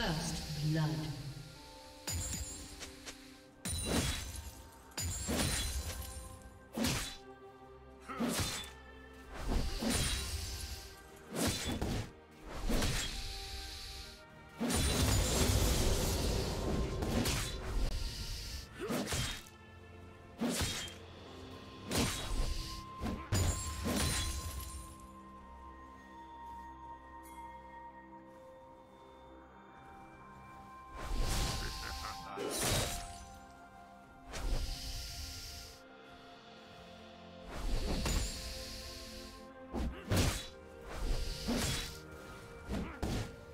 First blood.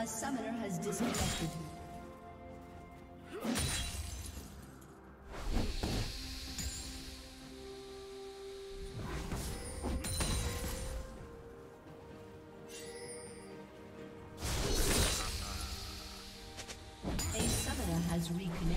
A summoner has disconnected. A summoner has reconnected.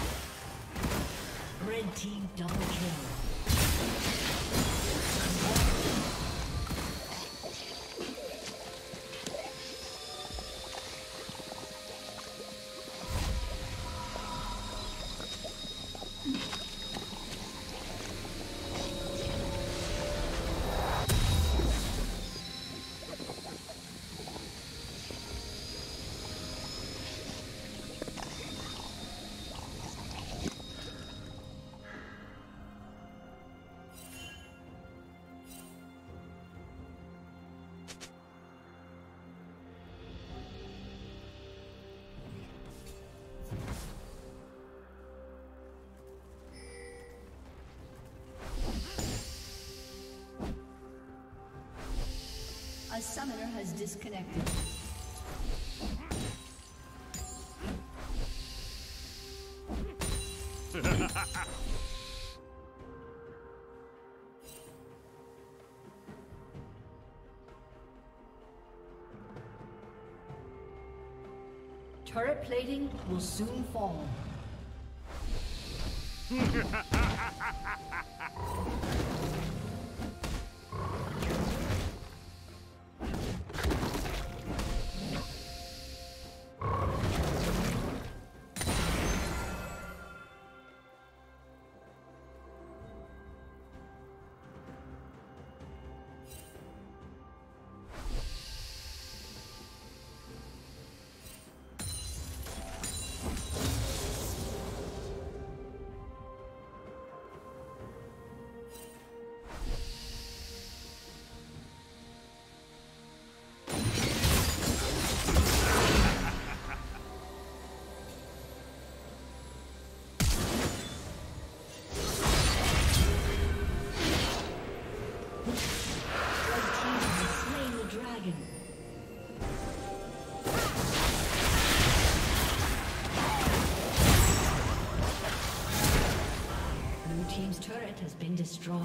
Red team double kill. A summoner has disconnected. Turret plating will soon fall. Has been destroyed.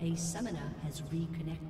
A summoner has reconnected.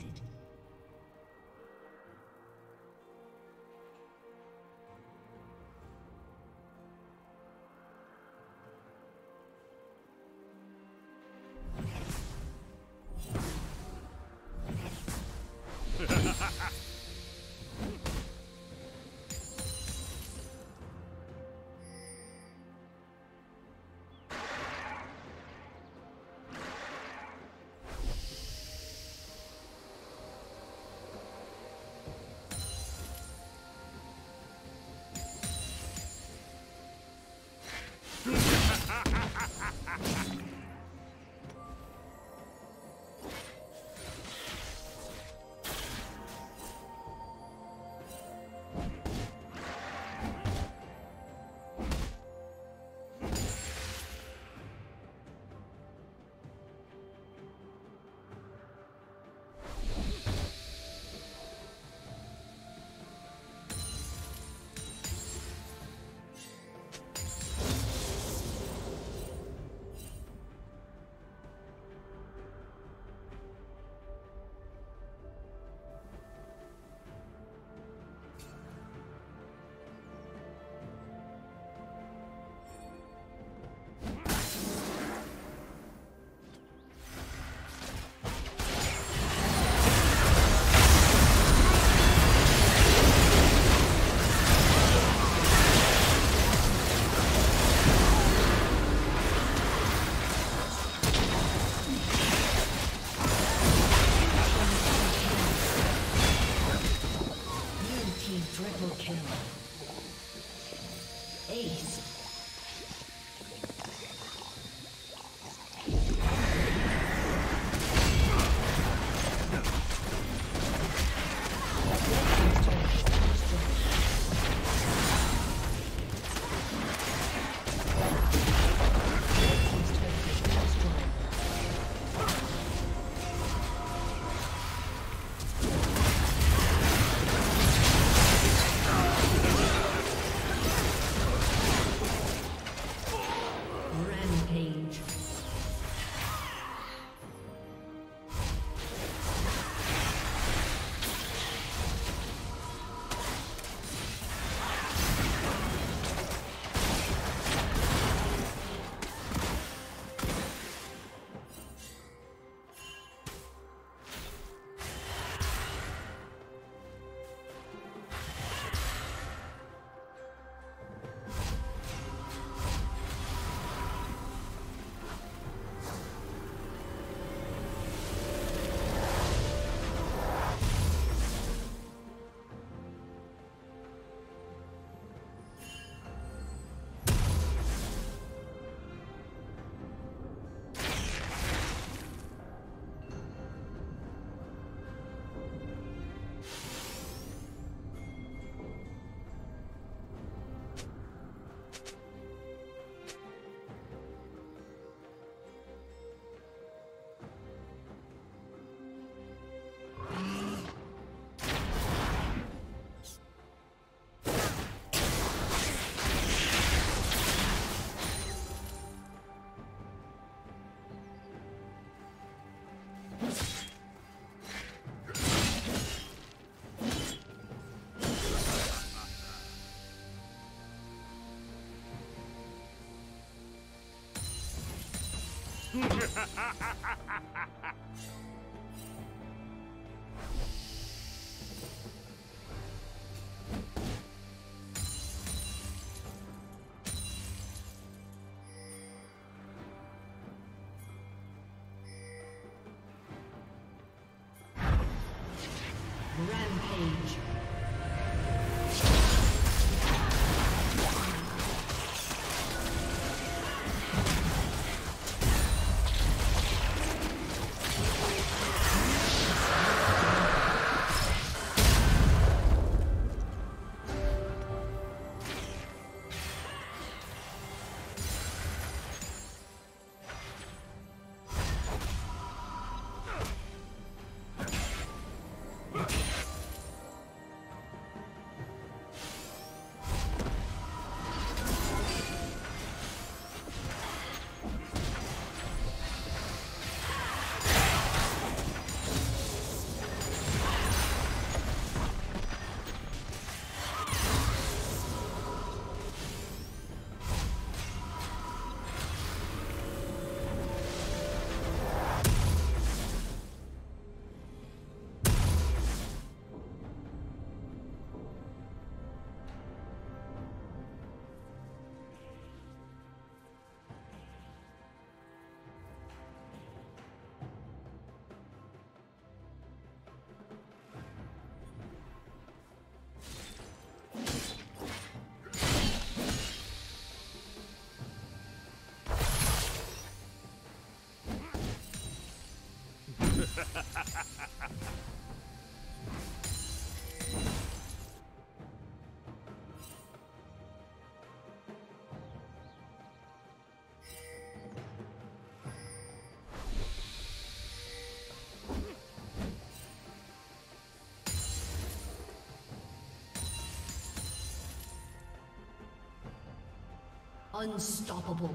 Rampage. Unstoppable.